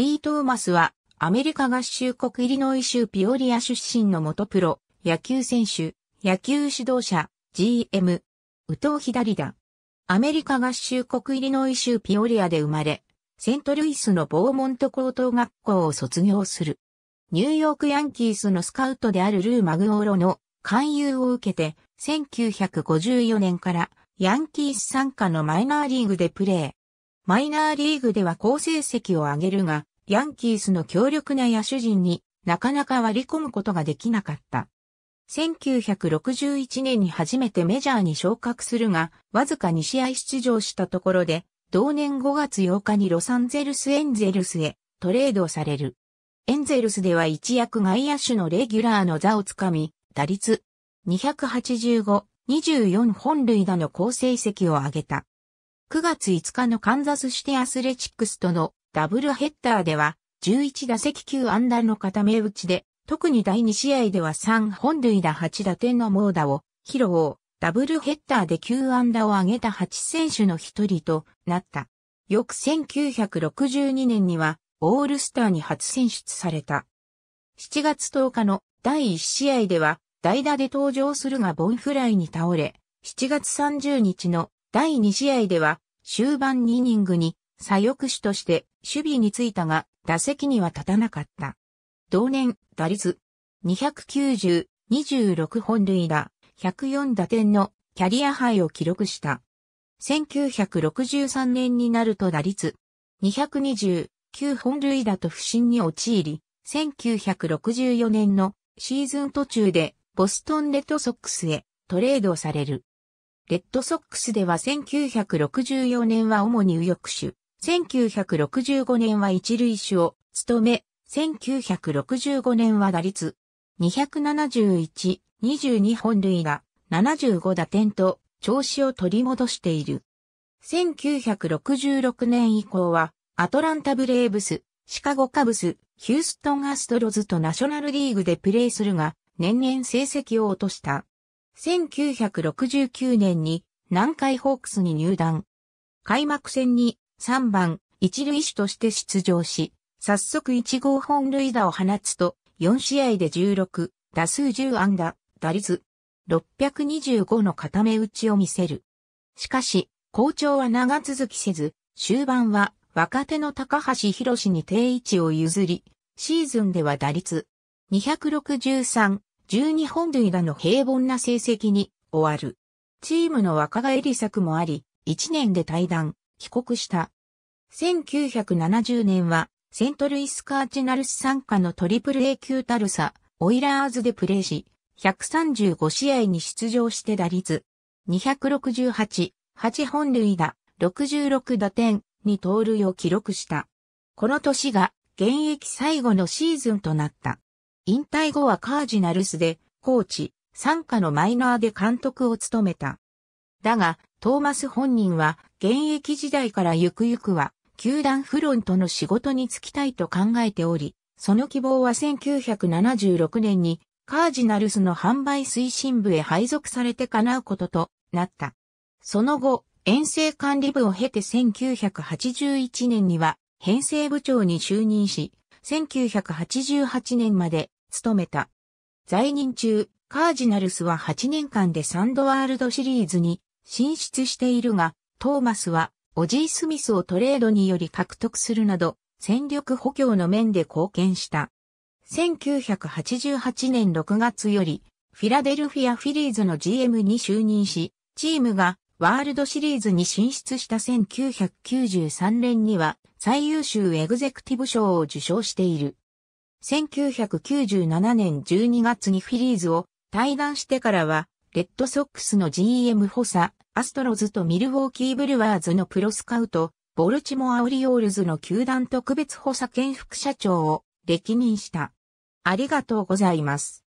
D・トーマスは、アメリカ合衆国イリノイ州ピオリア出身の元プロ、野球選手、野球指導者、GM、右投左打。アメリカ合衆国イリノイ州ピオリアで生まれ、セントルイスのボーモント高等学校を卒業する。ニューヨークヤンキースのスカウトであるルー・マグオーロの勧誘を受けて、1954年からヤンキース傘下のマイナーリーグでプレー。マイナーリーグでは好成績を上げるが、ヤンキースの強力な野手陣になかなか割り込むことができなかった。1961年に初めてメジャーに昇格するが、わずか2試合出場したところで、同年5月8日にロサンゼルスエンゼルスへトレードされる。エンゼルスでは一躍外野手のレギュラーの座をつかみ、打率285、24本塁打の好成績を挙げた。9月5日のカンザスシティアスレチックスとのダブルヘッダーでは、11打席9安打の固め打ちで、特に第2試合では3本塁打8打点の猛打を披露。ダブルヘッダーで9安打を挙げた8選手の一人となった。翌1962年にはオールスターに初選出された。7月10日の第1試合では代打で登場するがボンフライに倒れ、7月30日の第2試合では終盤2イニングに左翼手として守備についたが打席には立たなかった。同年打率290、26本塁打。104打点のキャリアハイを記録した。1963年になると打率229本塁打と不振に陥り、1964年のシーズン途中でボストンレッドソックスへトレードされる。レッドソックスでは1964年は主に右翼手、1965年は一塁手を務め、1965年は打率271、22本塁打、75打点と調子を取り戻している。1966年以降はアトランタブレーブス、シカゴカブス、ヒューストンアストロズとナショナルリーグでプレーするが年々成績を落とした。1969年に南海ホークスに入団。開幕戦に3番一塁手として出場し、早速1号本塁打を放つと4試合で16、打数10安打。打率625の固め打ちを見せる。しかし、好調は長続きせず、終盤は若手の高橋宏に定位置を譲り、シーズンでは打率263、12本塁打の平凡な成績に終わる。チームの若返り策もあり、1年で退団、帰国した。1970年は、セントルイスカージナルス傘下のAAA級タルサ、オイラーズでプレーし、135試合に出場して打率268、8本塁打、66打点、2盗塁を記録した。この年が現役最後のシーズンとなった。引退後はカージナルスでコーチ、傘下のマイナーで監督を務めた。だが、トーマス本人は現役時代からゆくゆくは球団フロントの仕事に就きたいと考えており、その希望は1976年にカージナルスの販売推進部へ配属されて叶うこととなった。その後、遠征管理部を経て1981年には編成部長に就任し、1988年まで務めた。在任中、カージナルスは8年間で3度ワールドシリーズに進出しているが、トーマスはオジー・スミスをトレードにより獲得するなど、戦力補強の面で貢献した。1988年6月より、フィラデルフィア・フィリーズの GM に就任し、チームがワールドシリーズに進出した1993年には、最優秀エグゼクティブ賞を受賞している。1997年12月にフィリーズを退団してからは、レッドソックスの GM 補佐、アストロズとミルウォーキー・ブルワーズのプロスカウト、ボルチモア・オリオールズの球団特別補佐兼副社長を歴任した。ありがとうございます。